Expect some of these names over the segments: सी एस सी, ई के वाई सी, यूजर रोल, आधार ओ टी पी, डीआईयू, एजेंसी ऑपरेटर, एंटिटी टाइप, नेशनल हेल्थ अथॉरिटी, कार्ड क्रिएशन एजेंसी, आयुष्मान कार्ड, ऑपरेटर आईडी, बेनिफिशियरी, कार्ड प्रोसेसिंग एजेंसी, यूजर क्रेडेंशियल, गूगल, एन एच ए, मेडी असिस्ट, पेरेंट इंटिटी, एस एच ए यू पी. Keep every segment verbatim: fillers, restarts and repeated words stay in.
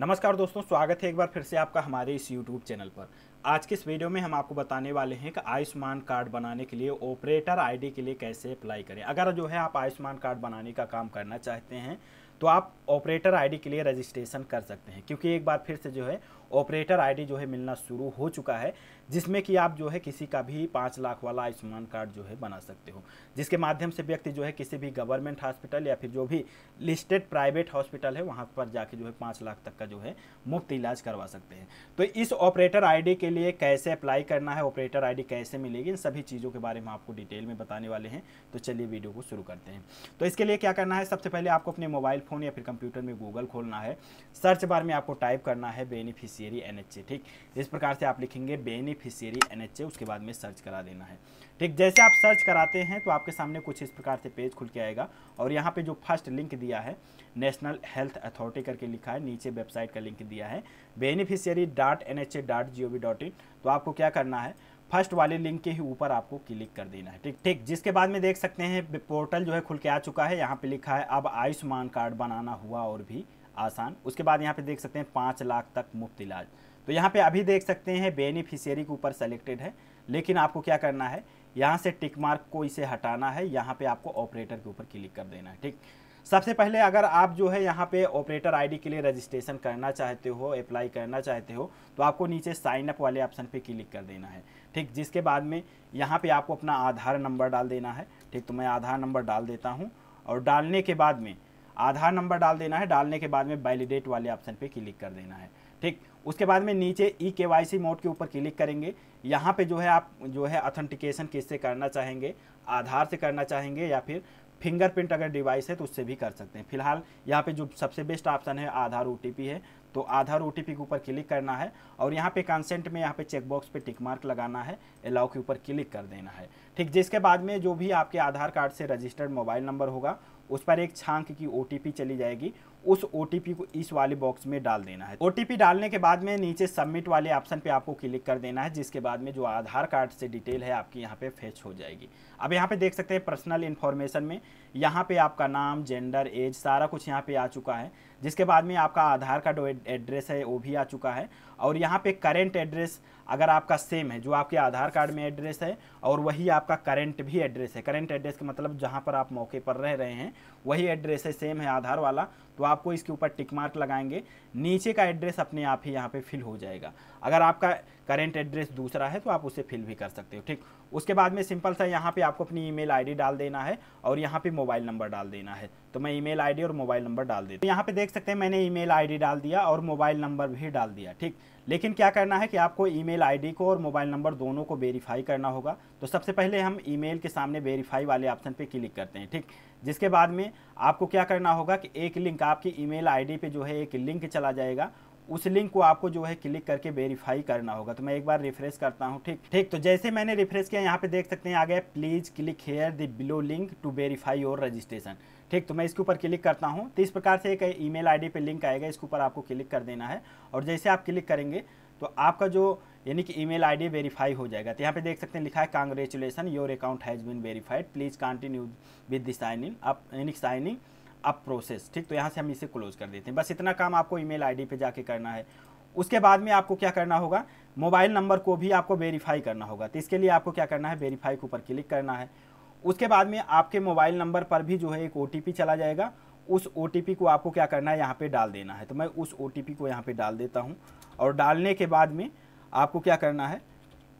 नमस्कार दोस्तों, स्वागत है एक बार फिर से आपका हमारे इस यूट्यूब चैनल पर। आज के इस वीडियो में हम आपको बताने वाले हैं कि आयुष्मान कार्ड बनाने के लिए ऑपरेटर आईडी के लिए कैसे अप्लाई करें। अगर जो है आप आयुष्मान कार्ड बनाने का काम करना चाहते हैं तो आप ऑपरेटर आईडी के लिए रजिस्ट्रेशन कर सकते हैं, क्योंकि एक बार फिर से जो है ऑपरेटर आईडी जो है मिलना शुरू हो चुका है, जिसमें कि आप जो है किसी का भी पाँच लाख वाला आयुष्मान कार्ड जो है बना सकते हो, जिसके माध्यम से व्यक्ति जो है किसी भी गवर्नमेंट हॉस्पिटल या फिर जो भी लिस्टेड प्राइवेट हॉस्पिटल है वहाँ पर जाके जो है पाँच लाख तक का जो है मुफ्त इलाज करवा सकते हैं। तो इस ऑपरेटर आईडी के लिए कैसे अप्लाई करना है, ऑपरेटर आईडी कैसे मिलेगी, इन सभी चीज़ों के बारे में आपको डिटेल में बताने वाले हैं। तो चलिए वीडियो को शुरू करते हैं। तो इसके लिए क्या करना है, सबसे पहले आपको अपने मोबाइल फ़ोन या फिर कंप्यूटर में गूगल खोलना है। सर्च बार में आपको टाइप करना है बेनिफिशियरी एन एच ए। ठीक इस प्रकार से आप लिखेंगे बेनिफिशियरी एन एच ए, उसके बाद में सर्च करा देना है। ठीक जैसे आप सर्च कराते हैं तो आपके सामने कुछ इस प्रकार से पेज खुल के आएगा और यहाँ पे जो फर्स्ट लिंक दिया है नेशनल हेल्थ अथॉरिटी करके लिखा है, नीचे वेबसाइट का लिंक दिया है बेनिफिशियरी dot एन एच ए dot G O V dot in. तो आपको क्या करना है, फर्स्ट वाले लिंक के ही ऊपर आपको क्लिक कर देना है। ठीक ठीक जिसके बाद में देख सकते हैं पोर्टल जो है खुल के आ चुका है। यहाँ पे लिखा है अब आयुष्मान कार्ड बनाना हुआ और भी आसान। उसके बाद यहाँ पे देख सकते हैं पाँच लाख तक मुफ्त इलाज। तो यहाँ पे अभी देख सकते हैं बेनिफिशियरी के ऊपर सेलेक्टेड है, लेकिन आपको क्या करना है, यहाँ से टिक मार्क को इसे हटाना है, यहाँ पे आपको ऑपरेटर के ऊपर क्लिक कर देना है। ठीक सबसे पहले अगर आप जो है यहाँ पे ऑपरेटर आईडी के लिए रजिस्ट्रेशन करना चाहते हो, अप्लाई करना चाहते हो, तो आपको नीचे साइन अप वाले ऑप्शन पे क्लिक कर देना है। ठीक जिसके बाद में यहाँ पे आपको अपना आधार नंबर डाल देना है। ठीक तो मैं आधार नंबर डाल देता हूँ और डालने के बाद में आधार नंबर डाल देना है। डालने के बाद में वैलिडेट वाले ऑप्शन पे क्लिक कर देना है। ठीक उसके बाद में नीचे ई के वाई सी मोड के ऊपर क्लिक करेंगे। यहाँ पे जो है आप जो है ऑथेंटिकेशन किससे करना चाहेंगे, आधार से करना चाहेंगे या फिर फिंगरप्रिंट अगर डिवाइस है तो उससे भी कर सकते हैं। फिलहाल यहाँ पे जो सबसे बेस्ट ऑप्शन है आधार ओ टी पी है, तो आधार ओ टी पी के ऊपर क्लिक करना है और यहाँ पे कंसेंट में यहाँ पे चेकबॉक्स पे टिक मार्क लगाना है, अलाउ के ऊपर क्लिक कर देना है। ठीक जिसके बाद में जो भी आपके आधार कार्ड से रजिस्टर्ड मोबाइल नंबर होगा उस पर एक छांक की ओ टी पी चली जाएगी, उस ओ टी पी को इस वाले बॉक्स में डाल देना है। ओ टी पी डालने के बाद में नीचे सबमिट वाले ऑप्शन पे आपको क्लिक कर देना है, जिसके बाद में जो आधार कार्ड से डिटेल है आपकी यहाँ पे फेच हो जाएगी। अब यहाँ पे देख सकते हैं पर्सनल इन्फॉर्मेशन में यहाँ पे आपका नाम, जेंडर, एज सारा कुछ यहाँ पे आ चुका है। जिसके बाद में आपका आधार कार्ड एड्रेस है वो भी आ चुका है और यहाँ पे करेंट एड्रेस अगर आपका सेम है, जो आपके आधार कार्ड में एड्रेस है और वही आपका करेंट भी एड्रेस है। करेंट एड्रेस का मतलब जहाँ पर आप मौके पर रह रहे हैं वही एड्रेस है, सेम है आधार वाला, तो आपको इसके ऊपर टिक मार्क लगाएंगे। नीचे का एड्रेस अपने आप ही यहाँ पे फिल हो जाएगा। अगर आपका करेंट एड्रेस दूसरा है तो आप उसे फिल भी कर सकते हो। ठीक उसके बाद में सिंपल सा यहाँ पे आपको अपनी ईमेल आईडी डाल देना है और यहाँ पे मोबाइल नंबर डाल देना है। तो मैं ईमेल आईडी और मोबाइल नंबर डाल देता हूँ। यहाँ पे देख सकते हैं मैंने ईमेल आईडी डाल दिया और मोबाइल नंबर भी डाल दिया। ठीक लेकिन क्या करना है कि आपको ईमेल आईडी को और मोबाइल नंबर दोनों को वेरीफाई करना होगा। तो सबसे पहले हम ईमेल के सामने वेरीफाई वाले ऑप्शन पे क्लिक करते हैं। ठीक जिसके बाद में आपको क्या करना होगा कि एक लिंक आपकी ईमेल आईडी पे जो है एक लिंक चला जाएगा, उस लिंक को आपको जो है क्लिक करके वेरीफाई करना होगा। तो मैं एक बार रिफ्रेश करता हूँ। ठीक ठीक तो जैसे मैंने रिफ्रेश किया यहाँ पे देख सकते हैं आ गया please click here the below link to verify your registration. ठीक तो मैं इसके ऊपर क्लिक करता हूँ। तो इस प्रकार से एक ईमेल आईडी पे लिंक आएगा, इसके ऊपर आपको क्लिक कर देना है और जैसे आप क्लिक करेंगे तो आपका जो यानी कि ईमेल आईडी वेरीफाई हो जाएगा। तो यहाँ पे देख सकते हैं लिखा है congratulation your account has been verified, please continue with the signing up यानी साइनिंग अब प्रोसेस। ठीक तो यहाँ से हम इसे क्लोज कर देते हैं। बस इतना काम आपको ईमेल आईडी पे जाके करना है। उसके बाद में आपको क्या करना होगा, मोबाइल नंबर को भी आपको वेरीफाई करना होगा। तो इसके लिए आपको क्या करना है, वेरीफाई के ऊपर क्लिक करना है। उसके बाद में आपके मोबाइल नंबर पर भी जो है एक ओ टी पी चला जाएगा, उस ओ टी पी को आपको क्या करना है यहाँ पर डाल देना है। तो मैं उस ओ टी पी को यहाँ पर डाल देता हूँ और डालने के बाद में आपको क्या करना है,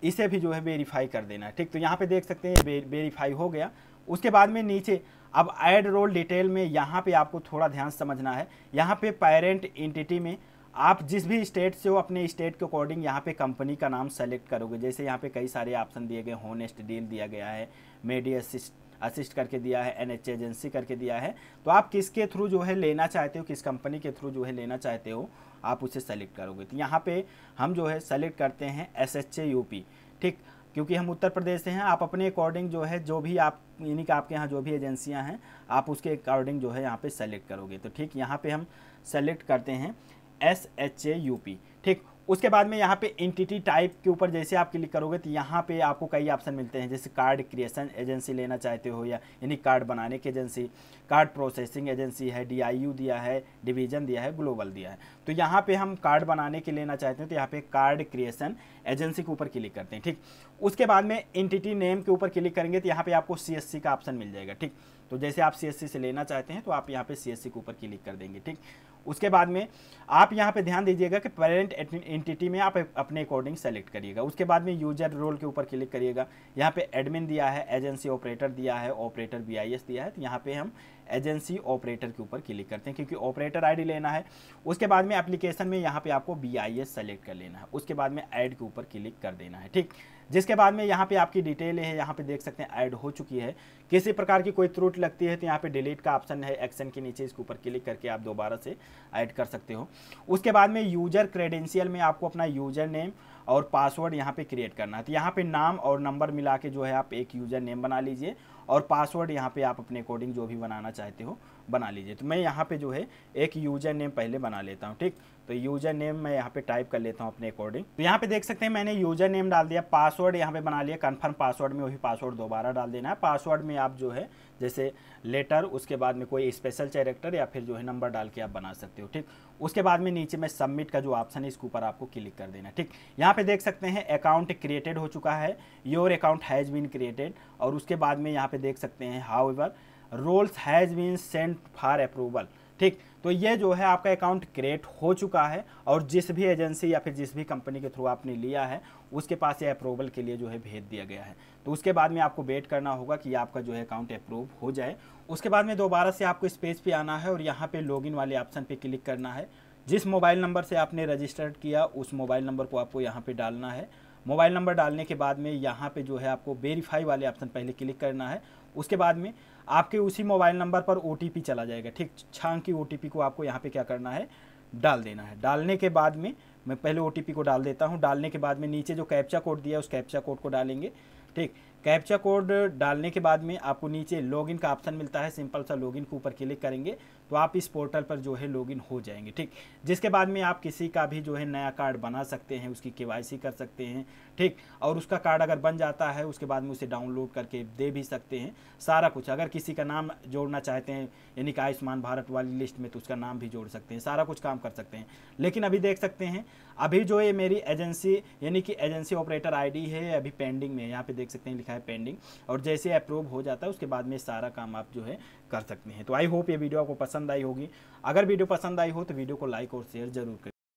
इसे भी जो है वेरीफाई कर देना है। ठीक तो यहाँ पर देख सकते हैं वेरीफाई हो गया। उसके बाद में नीचे अब ऐड रोल डिटेल में यहाँ पे आपको थोड़ा ध्यान समझना है। यहाँ पे पेरेंट इंटिटी में आप जिस भी स्टेट से हो अपने स्टेट के अकॉर्डिंग यहाँ पे कंपनी का नाम सेलेक्ट करोगे। जैसे यहाँ पे कई सारे ऑप्शन दिए गए, होनेस्ट डील दिया गया है, मेडी असिस्ट असिस्ट करके दिया है, एनएचए एजेंसी करके दिया है। तो आप किसके थ्रू जो है लेना चाहते हो, किस कंपनी के थ्रू जो है लेना चाहते हो, आप उसे सेलेक्ट करोगे। तो यहाँ पे हम जो है सेलेक्ट करते हैं एस एच ए यू पी। ठीक क्योंकि हम उत्तर प्रदेश से हैं, आप अपने अकॉर्डिंग जो है जो भी आप यानी कि आपके यहाँ जो भी एजेंसियां हैं आप उसके अकॉर्डिंग जो है यहाँ पे सेलेक्ट करोगे। तो ठीक यहाँ पे हम सेलेक्ट करते हैं एस एच ए यू पी। ठीक उसके बाद में यहाँ पे एंटिटी टाइप के ऊपर जैसे आप क्लिक करोगे तो यहाँ पे आपको कई ऑप्शन मिलते हैं, जैसे कार्ड क्रिएशन एजेंसी लेना चाहते हो या यानी कार्ड बनाने की एजेंसी, कार्ड प्रोसेसिंग एजेंसी है, डीआईयू दिया है, डिवीज़न दिया है, ग्लोबल दिया है। तो यहाँ पे हम कार्ड बनाने के लेना चाहते हैं तो यहाँ पे कार्ड क्रिएशन एजेंसी के ऊपर क्लिक करते हैं। ठीक, उसके बाद में एंटिटी नेम के ऊपर क्लिक करेंगे तो यहाँ पे आपको सी एस सी का ऑप्शन मिल जाएगा। ठीक, तो जैसे आप सी एस सी से लेना चाहते हैं तो आप यहाँ पे सी एस सी के ऊपर क्लिक कर देंगे। ठीक, उसके बाद में आप यहाँ पे ध्यान दीजिएगा कि पेरेंट इंटिटी में आप अपने अकॉर्डिंग सेलेक्ट करिएगा। उसके बाद में यूजर रोल के ऊपर क्लिक करिएगा, यहाँ पे एडमिन दिया है, एजेंसी ऑपरेटर दिया है, ऑपरेटर बीआईएस दिया है, तो यहाँ पे हम एजेंसी ऑपरेटर के ऊपर क्लिक करते हैं क्योंकि ऑपरेटर आईडी लेना है। उसके बाद में एप्लीकेशन में यहाँ पे आपको बीआईएस सेलेक्ट कर लेना है, उसके बाद में ऐड के ऊपर क्लिक कर देना है। ठीक, जिसके बाद में यहाँ पे आपकी डिटेल है, यहाँ पे देख सकते हैं ऐड हो चुकी है। किसी प्रकार की कोई त्रुटि लगती है तो यहाँ पे डिलीट का ऑप्शन है एक्शन के नीचे, इसके ऊपर क्लिक करके आप दोबारा से ऐड कर सकते हो। उसके बाद में यूजर क्रेडेंशियल में आपको अपना यूजर नेम और पासवर्ड यहाँ पे क्रिएट करना है, तो यहाँ पे नाम और नंबर मिला के जो है आप एक यूजर नेम बना लीजिए और पासवर्ड यहाँ पे आप अपने अकॉर्डिंग जो भी बनाना चाहते हो बना लीजिए। तो मैं यहाँ पे जो है एक यूजर नेम पहले बना लेता हूँ। ठीक, तो यूजर नेम मैं यहाँ पे टाइप कर लेता हूँ अपने अकॉर्डिंग। तो यहाँ पे देख सकते हैं मैंने यूजर नेम डाल दिया, पासवर्ड यहाँ पे बना लिया, कन्फर्म पासवर्ड में वही पासवर्ड दोबारा डाल देना है। पासवर्ड में आप जो है जैसे लेटर, उसके बाद में कोई स्पेशल कैरेक्टर या फिर जो है नंबर डाल के आप बना सकते हो। ठीक, उसके बाद में नीचे में सबमिट का जो ऑप्शन है इसके ऊपर आपको क्लिक कर देना। ठीक, यहाँ पे देख सकते हैं अकाउंट क्रिएटेड हो चुका है, your account has been created, और उसके बाद में यहाँ पे देख सकते हैं however roles has been sent for approval. ठीक, तो ये जो है आपका अकाउंट क्रिएट हो चुका है और जिस भी एजेंसी या फिर जिस भी कंपनी के थ्रू आपने लिया है उसके पास ये अप्रूवल के लिए जो है भेज दिया गया है। तो उसके बाद में आपको वेट करना होगा कि आपका जो है अकाउंट अप्रूव हो जाए। उसके बाद में दोबारा से आपको इस पेज पे आना है और यहाँ पे लॉगिन वाले ऑप्शन पे क्लिक करना है। जिस मोबाइल नंबर से आपने रजिस्टर्ड किया उस मोबाइल नंबर को आपको यहाँ पे डालना है। मोबाइल नंबर डालने के बाद में यहाँ पे जो है आपको वेरीफाई वाले ऑप्शन पहले क्लिक करना है। उसके बाद में आपके उसी मोबाइल नंबर पर ओ टी पी चला जाएगा। ठीक, छांग की ओ टी पी को आपको यहाँ पे क्या करना है, डाल देना है। डालने के बाद में मैं पहले ओ टी पी को डाल देता हूँ। डालने के बाद में नीचे जो कैप्चा कोड दिया उस कैप्चा कोड को डालेंगे। ठीक, कैप्चा कोड डालने के बाद में आपको नीचे लॉगिन का ऑप्शन मिलता है, सिंपल सा लॉगिन के ऊपर क्लिक करेंगे तो आप इस पोर्टल पर जो है लॉगिन हो जाएंगे। ठीक, जिसके बाद में आप किसी का भी जो है नया कार्ड बना सकते हैं, उसकी के वाई सी कर सकते हैं। ठीक, और उसका कार्ड अगर बन जाता है उसके बाद में उसे डाउनलोड करके दे भी सकते हैं, सारा कुछ। अगर किसी का नाम जोड़ना चाहते हैं यानी कि आयुष्मान भारत वाली लिस्ट में तो उसका नाम भी जोड़ सकते हैं, सारा कुछ काम कर सकते हैं। लेकिन अभी देख सकते हैं अभी जो ये मेरी एजेंसी यानी कि एजेंसी ऑपरेटर आई डी है अभी पेंडिंग में, यहाँ पर देख सकते हैं लिखा है पेंडिंग, और जैसे अप्रूव हो जाता है उसके बाद में सारा काम आप जो है कर सकते हैं। तो आई होप ये वीडियो आपको पसंद आई होगी। अगर वीडियो पसंद आई हो तो वीडियो को लाइक और शेयर जरूर करें।